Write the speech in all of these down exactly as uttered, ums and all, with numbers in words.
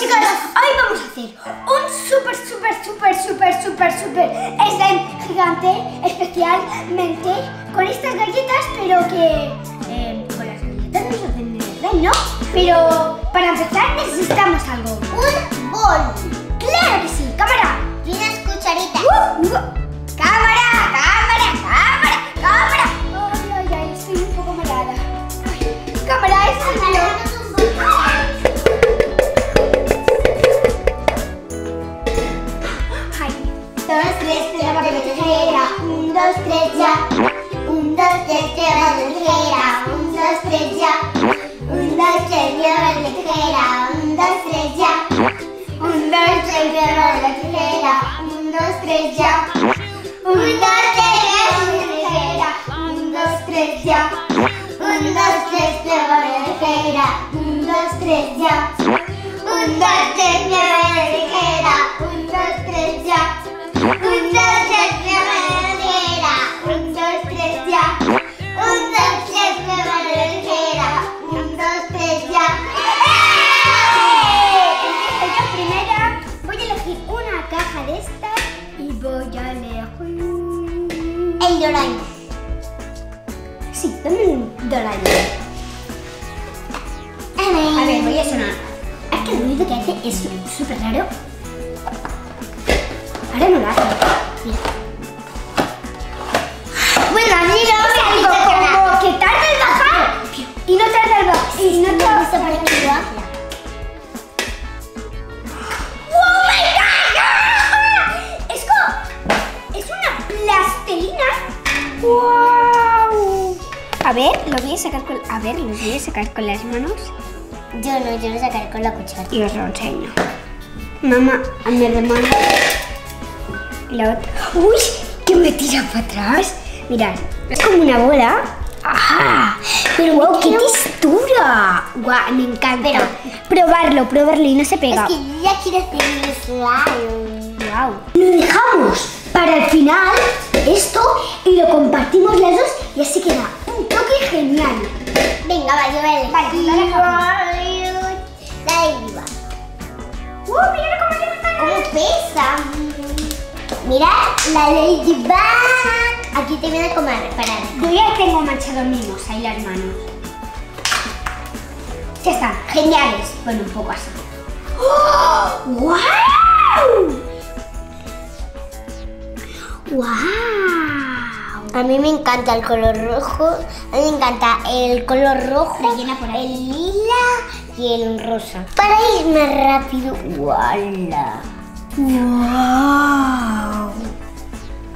chicos, hoy vamos a hacer un súper, súper, súper, súper, súper, súper slime gigante, especialmente con estas galletas, pero que eh, con las galletas nos hacen de verdad, ¿no? Pero para empezar necesitamos algo. Un bol. ¡Claro que sí! ¡Cámara! Y unas cucharitas. Uh, uh. ¡Cámara! ¡Cámara! ¡Cámara! ¡Cámara! ¡Ay, ay, ay! Estoy un poco malada. Ay, ¡cámara! ¡Es mío! Tres ya, un, dos, tres, lleva la tijera, un, dos, tres ya, un, dos, tres, lleva la tijera, un, dos, tres ya, un, dos, tres, lleva la tijera, un, dos, tres ya, un, dos, tres, lleva la tijera, un, dos, tres ya, un, dos, tres, lleva la tijera, un, dos, tres ya, un, dos, tres, lleva la tijera, un, dos, tres ya, un, dos, tres, lleva la tijera. Doraemon. Sí, dame un Doraemon. A ver, voy a sonar. Es que el ruido que hace es súper raro. Ahora no lo hace. Mira. Bueno, así lo hago como que tarda en bajar. Y no tarda en bajar. Y no tarda en bajar. Y no tarda. ¡Wow! A ver, lo voy a sacar con, a ver, los voy a sacar con las manos. Yo no, yo lo sacaré con la cuchara. Y os lo enseño. Mamá, a mi hermana. Y la otra. ¡Uy! ¡Que me tira para atrás! Mirad, es como una bola. ¡Ajá! Pero wow, qué textura. ¡Guau! Wow, me encanta. Pero, probarlo, probarlo y no se pega. Es que yo ya quiero hacer un slime. ¡Wow! Lo dejamos para el final. Esto y lo compartimos las dos y así queda un toque genial. Venga, va, yo vale, vale, ahí va. ¡Uh! Mirad cómo levanta. ¿Cómo pesa? Mirad la Ladybug. Aquí te viene a comer para. Yo ya tengo manchado mimos ahí las manos. Ya están, geniales. Bueno, un poco así. ¡Oh! ¡Wow! ¡Wow! A mí me encanta el color rojo. A mí me encanta el color rojo, por ahí. El lila y el rosa. Para ir más rápido. ¡Wala! ¡Wow!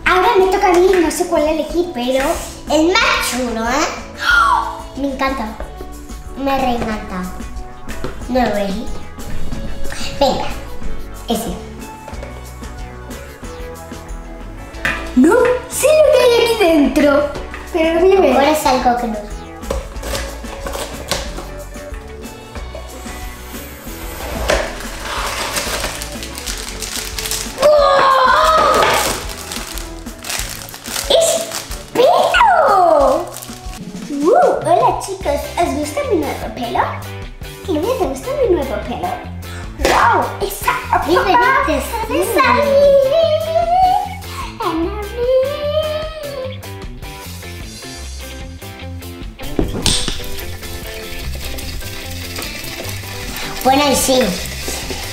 Ahora me toca a mí, no sé cuál elegir, pero el más chulo, ¿eh? Me encanta. Me reencanta. No lo elegí. Venga, ese. No sé lo que hay aquí dentro, pero dime. Ahora es algo que no. ¡Oh! ¡Es pelo! ¡Uh! Hola chicos, ¿os gusta mi nuevo pelo? Claudia, ¿te gusta mi nuevo pelo? ¡Wow! ¡Esa! ¡Esa! Bueno, y sí,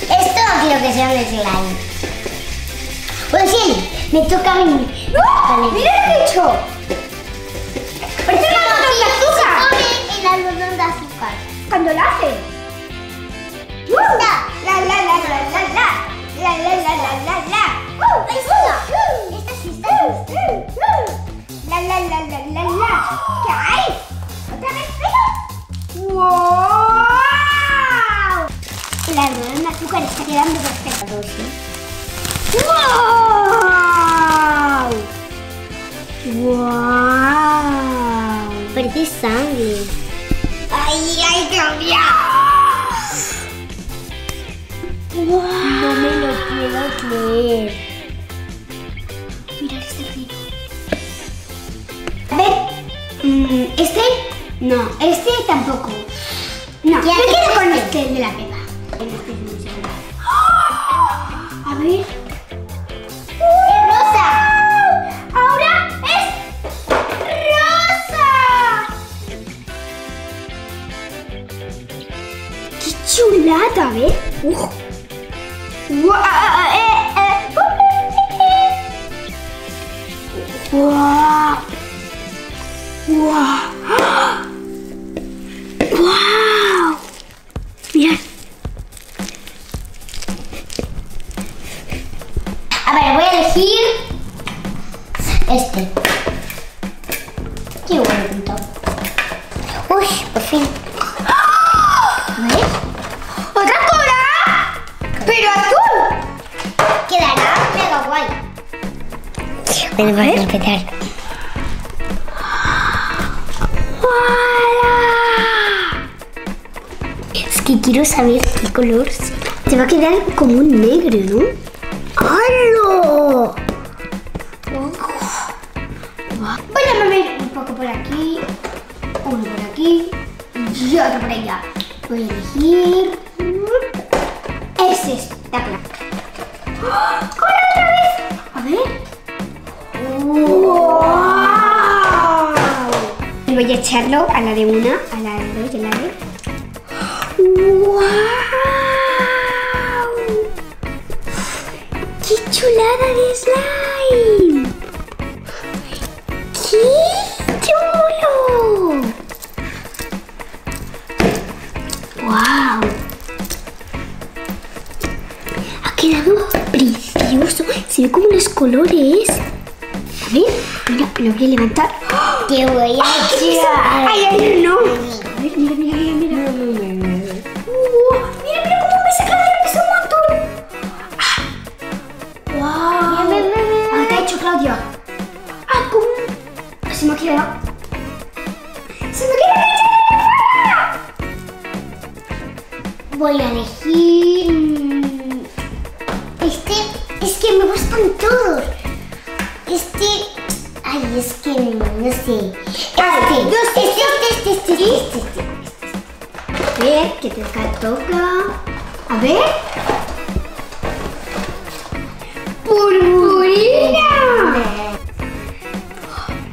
esto creo que sea un slime. Bueno, sí, me toca a mí. ¡No! Vale. ¡Mira lo que he hecho! ¡Parece un algodón de azúcar! Se pone el algodón de azúcar. ¿Cuándo lo hace? ¡Uh! ¡La, la, la, la, la, la! ¡La, la, la, la, la, la! ¡Uh! ¡Es uno! ¡Esta sí está! ¡La, la, la, la, la, la! ¿Qué hay? ¿Otra vez pelo? ¡Wow! La algodón de azúcar está quedando perfecto. ¡Wow! ¡Wow! Parece sangre. ¡Ay, ay, Claudia! ¡Wow! No me lo quiero creer. Mirad este pelo. A ver, ¿este? No, este tampoco. No, yo quiero con este de la pepa. ver este dulce. A ver. ¡Es rosa! ¡Ahora es rosa! ¡Qué chulada! A ver. ¡Uf! ¡Wow! ¡Wow! ¡Wow! ¡Wow! Mira. A ver, voy a elegir este. ¡Qué bonito! ¡Uy, por fin! ¿Ves? ¡Otra cobra! ¡Pero azul! Quedará mega guay. Bueno, vamos a empezar. Y quiero saber qué color se va a quedar, como un negro, ¿no? ¡Halo! Voy a mover un poco por aquí, uno por aquí y otro por allá. Voy a elegir... Es esta placa. ¡Corre otra vez! A ver... ¡Wow! Y voy a echarlo a la de una, a la de dos y a la de... ¡Wow! ¡Qué chulada de slime! ¡Qué chulo! ¡Wow! Ha quedado precioso. Se ve como los colores. A ver, mira, lo voy a levantar. ¡Te voy a echar! ¡Ay, ay, no! A ver, mira, mira, mira, mira. Claudia. ¡Ah, cómo! Se me ha quedado. ¡Se me ha quedado! Voy a elegir... Este... Es que me gustan todos. Este... Ay, es que no sé. Este, ay, no sé. Este, este, este, este, este, este, este. A ver, que te toca. A ver. ¡Purpurina!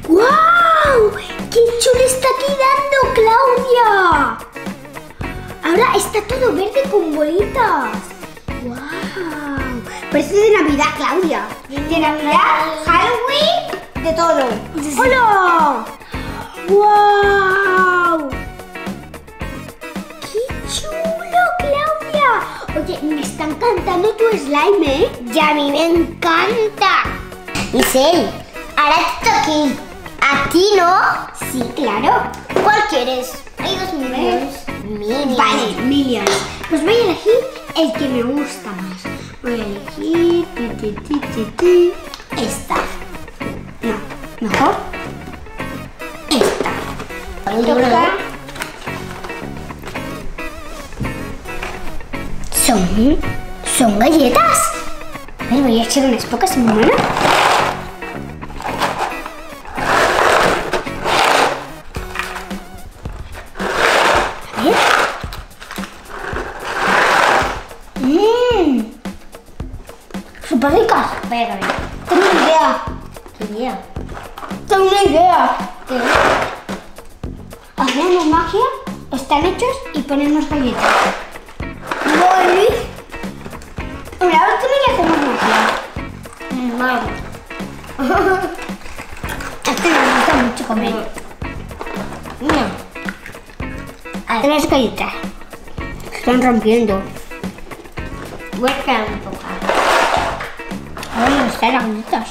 ¡Guau! ¡Qué chulo está quedando, Claudia! Ahora está todo verde con bolitas. ¡Guau! Parece de Navidad, Claudia. De Navidad, Halloween, de todo. ¡Hola! ¡Guau! ¡Qué chulo, Claudia! Oye, me está encantando tu slime, ¿eh? Y a mí me encanta. Giselle, ahora te toque a ti, ¿no? Sí, claro. ¿Cuál quieres? Hay dos millones. Millions. Vale, millions. Pues voy a elegir el que me gusta más. Voy a elegir... Ti, ti, ti, ti. Esta. No, mejor... Esta. Me toca... Son, son galletas. A ver, voy a echar unas pocas en mi mano. A ver. Mmm. Súper ricas. Voy a ver. Tengo una idea. ¿Qué idea? Tengo una idea. ¿Qué? Hacemos magia, están hechos y ponemos galletas. Una vez que me hacemos magia. Vale. Este me gusta mucho comer. A ver, las galletas están rompiendo. Voy a quedar un poco. Ahora me gustan las galletas.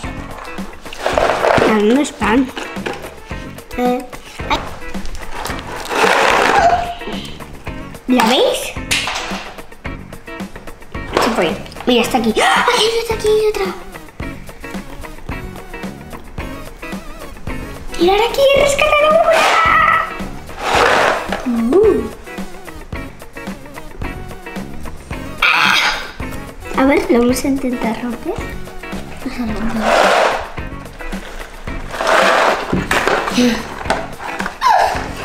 A mí me están. ¿La veis? Mira, está aquí. ¡Ah! Aquí hay otra, aquí hay otra. Mira, aquí he rescatado una. Uh. Ah. A ver, lo vamos a intentar romper.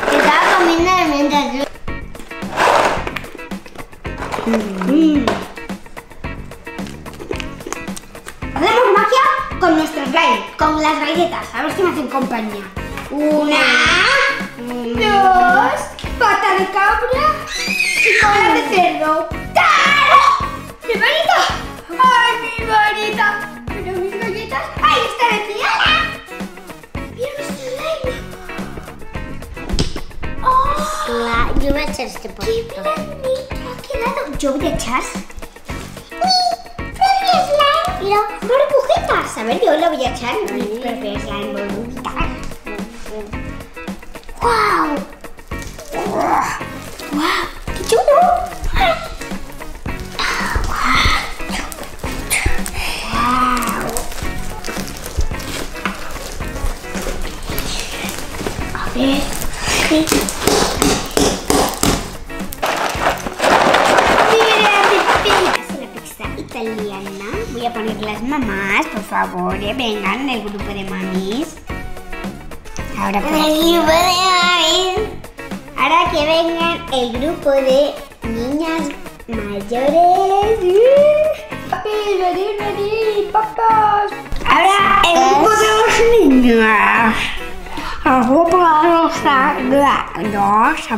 Estaba comiendo almendras. Mm. Hacemos magia con nuestras galletas, con las galletas. A ver si me hacen compañía. Una, mm. dos, pata de cabra y cola de cerdo. ¡Oh! ¡Mi varita! ¡Ay, mi varita! Pero mis galletas, ¡ahí está metida! La, yo voy a echar este poquito. ¡Qué blandito ha quedado! Yo voy a echar mi propio slime. Mira, burbujitas. A ver, yo le voy a echar mi propio slime, burbujitas. ¡Guau! ¡Guau! ¡Qué chulo! ¡Guau! A ver, sí. Voy a poner las mamás, por favor, ¿eh? Vengan, el grupo de mamis. Ahora el grupo de mamis. Ahora que vengan el grupo de niñas mayores. Papi, vení, vení, papás. Ahora el grupo de los niños. El grupo de los niños. Vamos a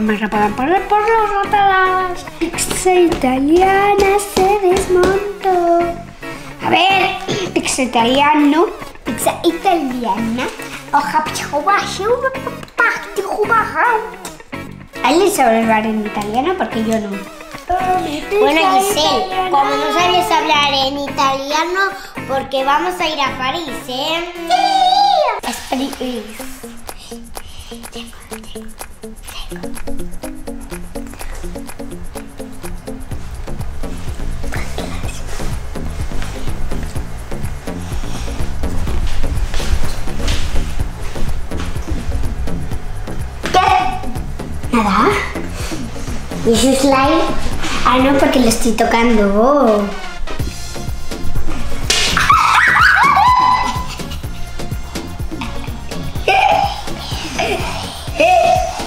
poner por los otros. Pizza italiana se desmontó. A ver, pizza italiano, pizza italiana. Oja, ¿alguien sabe hablar en italiano? Porque yo no. Bueno, Giselle, como no sabes hablar en italiano, porque vamos a ir a París, ¿eh? ¡Sí! Es París. Nada. ¿Y ese slime? Ah, no, porque lo estoy tocando. Oh.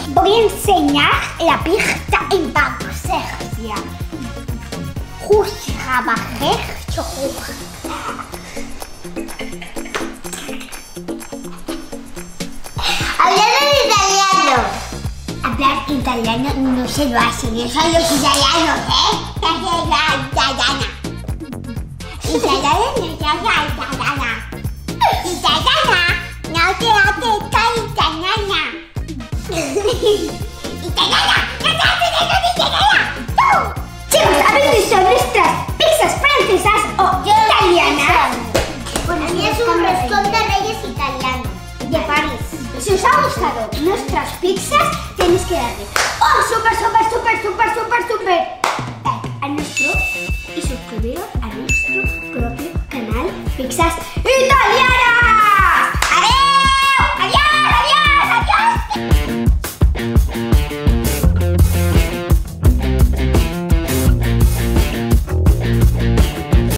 Voy a enseñar la pizza en Basergia. Jusca Basergia. Hablando en italiano. Hablar italiano no se lo hacen, eso a los italianos, ¿eh? Se hace la italiana. Italiana no se hace la italiana. Italiana no se hace italiana. Italiana no se hace italiana. ¡Tú! Chicos, ¿habéis visto nuestras pizzas francesas o italianas? Bueno, aquí es un restaurante de reyes italianos de París. Si os ha gustado nuestras pizzas, tenéis que darle un súper, súper, súper, súper, súper, súper like a nuestro y suscribiros a nuestro propio canal Pizzas